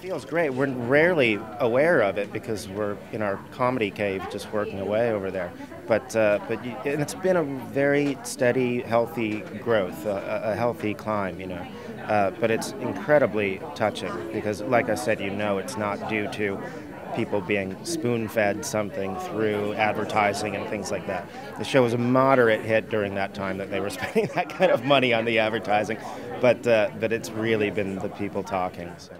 feels great. We're rarely aware of it because we're in our comedy cave just working away over there. But it's been a very steady, healthy growth, a healthy climb, you know. But it's incredibly touching because, like I said, you know, it's not due to people being spoon-fed something through advertising and things like that. The show was a moderate hit during that time that they were spending that kind of money on the advertising, but it's really been the people talking. So.